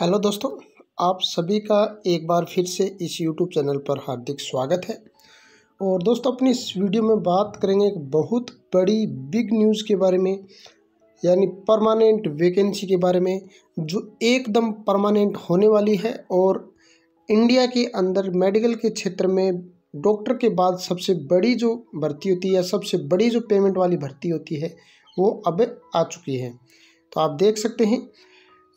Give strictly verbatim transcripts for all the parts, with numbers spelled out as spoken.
Hello दोस्तों, आप सभी का एक बार फिर से इस यूट्यूब चैनल पर हार्दिक स्वागत है। और दोस्तों, अपनी इस वीडियो में बात करेंगे एक बहुत बड़ी बिग न्यूज़ के बारे में, यानी परमानेंट वैकेंसी के बारे में जो एकदम परमानेंट होने वाली है और इंडिया के अंदर मेडिकल के क्षेत्र में डॉक्टर के बाद सबसे बड़ी जो भर्ती होती है या सबसे बड़ी जो पेमेंट वाली भर्ती होती है वो अब आ चुकी है। तो आप देख सकते हैं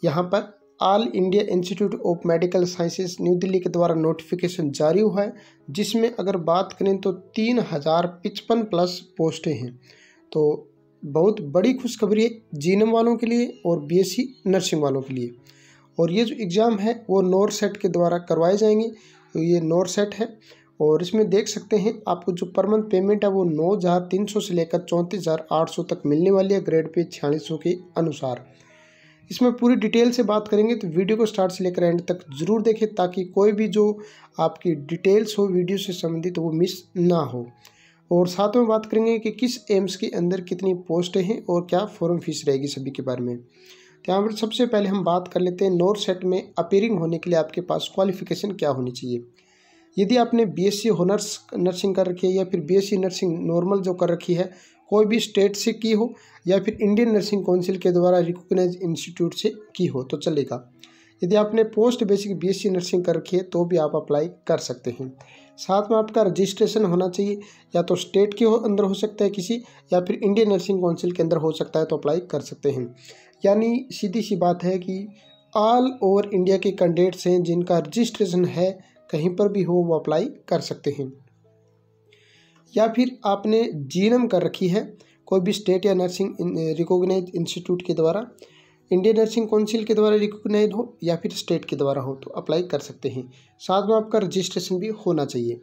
यहाँ पर All India Institute of Medical Sciences New Delhi के द्वारा नोटिफिकेशन जारी हुआ है, जिसमें अगर बात करें तो तीन हज़ार पचपन प्लस पोस्टें हैं। तो बहुत बड़ी खुशखबरी है जीनम वालों के लिए और बीएससी नर्सिंग वालों के लिए। और ये जो एग्ज़ाम है वो नॉर्सेट के द्वारा करवाए जाएंगे। तो ये नॉर्सेट है और इसमें देख सकते हैं आपको जो पर मंथ पेमेंट है वो नौ हज़ार तीन सौ से लेकर चौंतीस हज़ार आठ सौ तक मिलने वाली है, ग्रेड पे छियालीस सौ के अनुसार। इसमें पूरी डिटेल से बात करेंगे, तो वीडियो को स्टार्ट से लेकर एंड तक ज़रूर देखें ताकि कोई भी जो आपकी डिटेल्स हो वीडियो से संबंधित तो वो मिस ना हो। और साथ में बात करेंगे कि किस एम्स के अंदर कितनी पोस्टें हैं और क्या फॉर्म फीस रहेगी सभी के बारे में। तो यहाँ पर सबसे पहले हम बात कर लेते हैं नॉर्सेट में अपीयरिंग होने के लिए आपके पास क्वालिफिकेशन क्या होनी चाहिए। यदि आपने बीएससी होनर्स नर्सिंग कर रखी है या फिर बीएससी नर्सिंग नॉर्मल जो कर रखी है कोई भी स्टेट से की हो या फिर इंडियन नर्सिंग काउंसिल के द्वारा रिकॉग्नाइज इंस्टीट्यूट से की हो तो चलेगा। यदि आपने पोस्ट बेसिक बीएससी नर्सिंग कर रखी है तो भी आप अप्लाई कर सकते हैं। साथ में आपका रजिस्ट्रेशन होना चाहिए, या तो स्टेट के अंदर हो सकता है किसी, या फिर इंडियन नर्सिंग काउंसिल के अंदर हो सकता है, तो अप्लाई कर सकते हैं। यानी सीधी सी बात है कि ऑल ओवर इंडिया के कैंडिडेट्स हैं जिनका रजिस्ट्रेशन है, कहीं पर भी हो वो अप्लाई कर सकते हैं। या फिर आपने जीनम कर रखी है कोई भी स्टेट या नर्सिंग रिकॉग्नाइज इंस्टीट्यूट के द्वारा, इंडियन नर्सिंग काउंसिल के द्वारा रिकॉग्नाइज हो या फिर स्टेट के द्वारा हो तो अप्लाई कर सकते हैं। साथ में आपका रजिस्ट्रेशन भी होना चाहिए।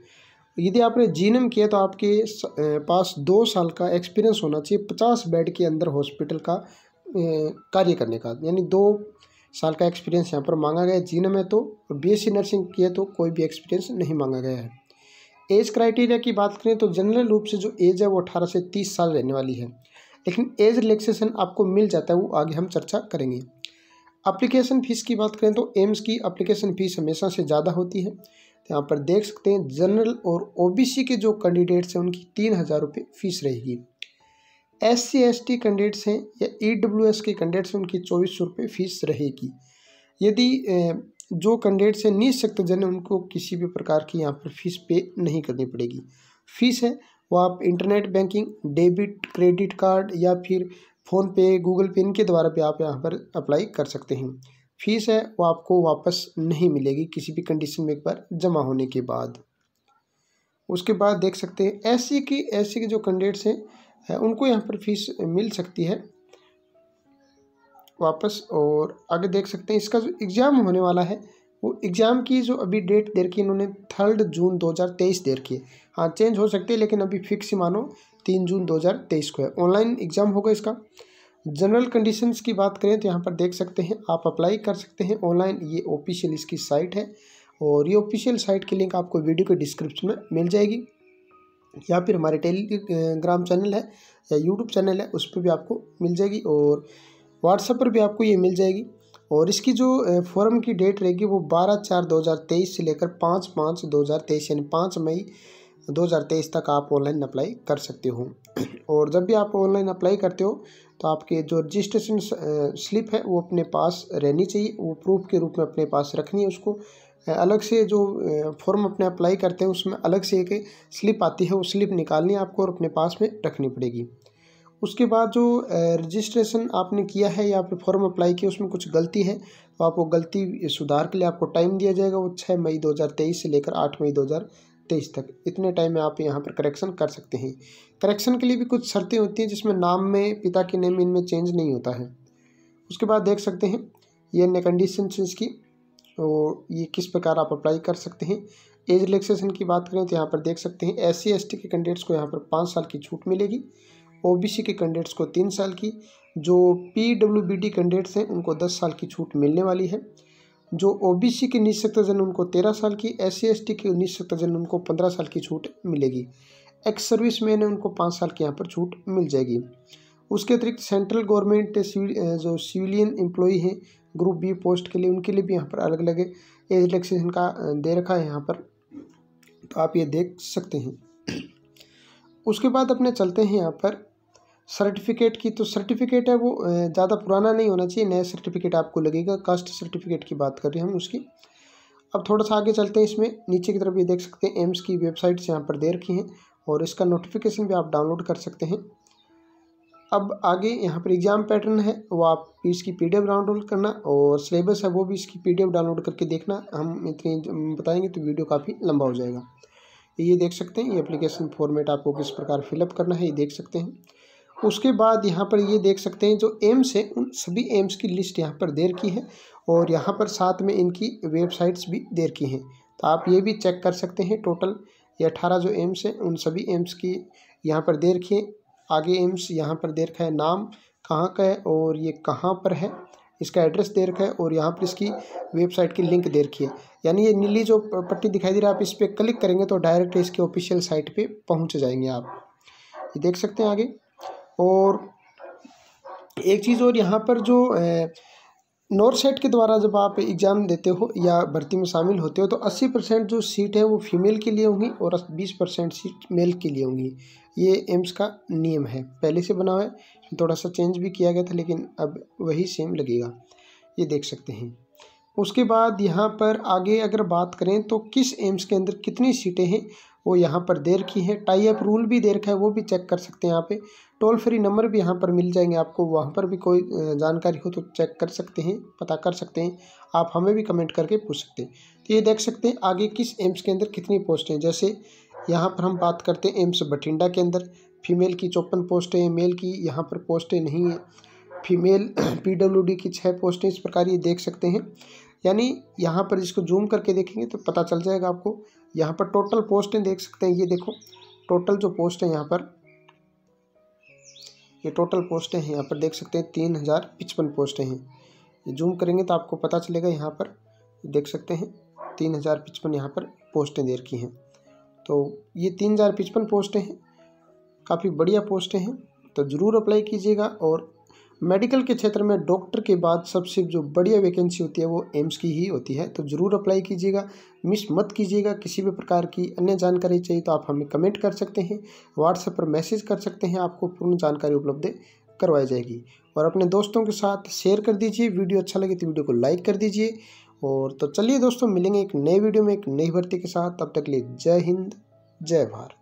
यदि आपने जीनम किया तो आपके पास दो साल का एक्सपीरियंस होना चाहिए पचास बेड के अंदर हॉस्पिटल का कार्य करने का, यानी दो साल का एक्सपीरियंस यहाँ पर मांगा गया है। जीनम है तो, और बीएससी नर्सिंग किया तो कोई भी एक्सपीरियंस नहीं मांगा गया है। एज क्राइटेरिया की बात करें तो जनरल रूप से जो एज है वो अठारह से तीस साल रहने वाली है, लेकिन एज रिलैक्सेशन आपको मिल जाता है, वो आगे हम चर्चा करेंगे। एप्लीकेशन फ़ीस की बात करें तो एम्स की एप्लीकेशन फ़ीस हमेशा से ज़्यादा होती है। यहाँ पर देख सकते हैं जनरल और ओबीसी के जो कैंडिडेट्स हैं उनकी तीन हज़ार रुपये फ़ीस रहेगी। S C S T candidates हैं या ई डब्ल्यू एस के कैंडिडेट्स हैं उनकी चौबीस सौ रुपये फ़ीस रहेगी। यदि जो कैंडिडेट्स हैं निःशक्तजन उनको किसी भी प्रकार की यहाँ पर फ़ीस पे नहीं करनी पड़ेगी। फ़ीस है वो आप internet banking, debit credit card या फिर फ़ोनपे, गूगल पे, इनके द्वारा भी आप यहाँ पर अप्लाई कर सकते हैं। फ़ीस है वो आपको वापस नहीं मिलेगी किसी भी कंडीशन में एक बार जमा होने के बाद। उसके बाद देख सकते हैं एस सी के एस सी के जो कैंडिडेट्स हैं है, उनको यहाँ पर फीस मिल सकती है वापस। और आगे देख सकते हैं इसका जो एग्ज़ाम होने वाला है वो एग्ज़ाम की जो अभी डेट दे रखी है इन्होंने थर्ड जून दो हज़ार तेईस दे रखी है। हाँ, चेंज हो सकती है लेकिन अभी फिक्स ही मानो तीन जून दो हज़ार तेईस को है। ऑनलाइन एग्ज़ाम होगा इसका। जनरल कंडीशंस की बात करें तो यहाँ पर देख सकते हैं आप अप्लाई कर सकते हैं ऑनलाइन। ये ऑफिशियल इसकी साइट है और ये ऑफिशियल साइट की लिंक आपको वीडियो के डिस्क्रिप्शन में मिल जाएगी, या फिर हमारे टेलीग्राम चैनल है या यूट्यूब चैनल है उस पर भी आपको मिल जाएगी, और व्हाट्सएप पर भी आपको ये मिल जाएगी। और इसकी जो फॉर्म की डेट रहेगी वो बारह चार दो हज़ार तेईस से लेकर पाँच पाँच दो हज़ार तेईस यानी पाँच मई दो हज़ार तेईस तक आप ऑनलाइन अप्लाई कर सकते हो। और जब भी आप ऑनलाइन अप्लाई करते हो तो आपके जो रजिस्ट्रेशन स्लिप है वो अपने पास रहनी चाहिए, वो प्रूफ के रूप में अपने पास रखनी है। उसको अलग से जो फॉर्म अपने अप्लाई करते हैं उसमें अलग से एक स्लिप आती है, वो स्लिप निकालनी आपको और अपने पास में रखनी पड़ेगी। उसके बाद जो रजिस्ट्रेशन आपने किया है या आपने फॉर्म अप्लाई किया उसमें कुछ गलती है तो आपको गलती सुधार के लिए आपको टाइम दिया जाएगा, वो छः मई दो हज़ार तेईस से लेकर आठ मई दो हज़ार तेईस तक। इतने टाइम में आप यहाँ पर करेक्शन कर सकते हैं। करेक्शन के लिए भी कुछ शर्तें होती हैं, जिसमें नाम में, पिता के नेम, इनमें चेंज नहीं होता है। उसके बाद देख सकते हैं ये अन्य कंडीशन इसकी, तो ये किस प्रकार आप अप्लाई कर सकते हैं। एज रिलैक्सेशन की बात करें तो यहाँ पर देख सकते हैं एस सी एस टी के कैंडिडेट्स को यहाँ पर पाँच साल की छूट मिलेगी, ओबीसी के कैंडिडेट्स को तीन साल की, जो P W B D candidates हैं उनको दस साल की छूट मिलने वाली है, जो ओबीसी के निःशक्तजन उनको तेरह साल की, एस सी एस टी के निःशक्तजन उनको पंद्रह साल की छूट मिलेगी, एक्स सर्विस मैन है उनको पाँच साल की यहाँ पर छूट मिल जाएगी। उसके अतिरिक्त सेंट्रल गवर्नमेंट जो सिविलियन एम्प्लॉई हैं ग्रुप बी पोस्ट के लिए, उनके लिए भी यहाँ पर अलग अलग एज रिलैक्सेशन का दे रखा है यहाँ पर, तो आप ये देख सकते हैं। उसके बाद अपने चलते हैं यहाँ पर सर्टिफिकेट की। तो सर्टिफिकेट है वो ज़्यादा पुराना नहीं होना चाहिए, नया सर्टिफिकेट आपको लगेगा। कास्ट सर्टिफिकेट की बात कर रहे हैं हम उसकी। अब थोड़ा सा आगे चलते हैं, इसमें नीचे की तरफ ये देख सकते हैं एम्स की वेबसाइट्स यहाँ पर दे रखी हैं और इसका नोटिफिकेशन भी आप डाउनलोड कर सकते हैं। अब आगे यहाँ पर एग्ज़ाम पैटर्न है वो आप इसकी पीडीएफ डाउनलोड करना, और सिलेबस है वो भी इसकी पीडीएफ डाउनलोड करके देखना। हम इतनी बताएंगे तो वीडियो काफ़ी लंबा हो जाएगा। ये देख सकते हैं ये एप्लीकेशन फॉर्मेट आपको किस प्रकार फिलअप करना है ये देख सकते हैं। उसके बाद यहाँ पर ये देख सकते हैं जो एम्स है उन सभी एम्स की लिस्ट यहाँ पर दे रखी है और यहाँ पर साथ में इनकी वेबसाइट्स भी दे रखी हैं, तो आप ये भी चेक कर सकते हैं। टोटल ये अठारह जो एम्स हैं उन सभी एम्स की यहाँ पर दे रखी है। आगे एम्स यहाँ पर दे रखा है, नाम कहाँ का है और ये कहाँ पर है, इसका एड्रेस दे रखा है और यहाँ पर इसकी वेबसाइट की लिंक दे रखी है। यानी ये नीली जो पट्टी दिखाई दे रहा है आप इस पर क्लिक करेंगे तो डायरेक्ट इसके ऑफिशियल साइट पे पहुँच जाएंगे आप, ये देख सकते हैं आगे। और एक चीज़ और यहाँ पर जो नॉर्सेट के द्वारा जब आप एग्ज़ाम देते हो या भर्ती में शामिल होते हो तो अस्सी परसेंट जो सीट है वो फीमेल के लिए होंगी और बीस परसेंट सीट मेल के लिए होंगी। ये एम्स का नियम है, पहले से बना हुआ है, थोड़ा सा चेंज भी किया गया था लेकिन अब वही सेम लगेगा, ये देख सकते हैं। उसके बाद यहाँ पर आगे अगर बात करें तो किस एम्स के अंदर कितनी सीटें हैं वो यहाँ पर दे रखी है। टाई अप रूल भी दे रखा है वो भी चेक कर सकते हैं यहाँ पे। टोल फ्री नंबर भी यहाँ पर मिल जाएंगे आपको, वहाँ पर भी कोई जानकारी हो तो चेक कर सकते हैं, पता कर सकते हैं आप, हमें भी कमेंट करके पूछ सकते हैं। तो ये देख सकते हैं आगे किस एम्स के अंदर कितनी पोस्टें हैं। जैसे यहाँ पर हम बात करते हैं एम्स बठिंडा के अंदर फीमेल की चौपन पोस्टें हैं, मेल की यहाँ पर पोस्टें नहीं हैं। फीमेल पीडब्ल्यूडी की छः पोस्टें, इस प्रकार ये देख सकते हैं। यानी यहाँ पर इसको जूम करके देखेंगे तो पता चल जाएगा आपको। यहाँ पर टोटल पोस्टें देख सकते हैं, ये देखो टोटल जो पोस्ट है यहाँ पर, ये टोटल पोस्टें हैं यहाँ पर देख सकते हैं तीन हज़ार पचपन पोस्टें हैं। ये जूम करेंगे तो आपको पता चलेगा, यहाँ पर देख सकते हैं तीन हज़ार पचपन यहाँ पर पोस्टें दे रखी हैं। तो ये तीन हज़ार पचपन पोस्टें हैं, काफ़ी बढ़िया पोस्टें हैं, तो ज़रूर अप्लाई कीजिएगा। और मेडिकल के क्षेत्र में डॉक्टर के बाद सबसे जो बढ़िया वैकेंसी होती है वो एम्स की ही होती है, तो ज़रूर अप्लाई कीजिएगा, मिस मत कीजिएगा। किसी भी प्रकार की अन्य जानकारी चाहिए तो आप हमें कमेंट कर सकते हैं, व्हाट्सएप पर मैसेज कर सकते हैं, आपको पूर्ण जानकारी उपलब्ध करवाई जाएगी। और अपने दोस्तों के साथ शेयर कर दीजिए, वीडियो अच्छा लगे तो वीडियो को लाइक कर दीजिए। और तो चलिए दोस्तों, मिलेंगे एक नए वीडियो में एक नई भर्ती के साथ, तब तक के लिए जय हिंद जय भारत।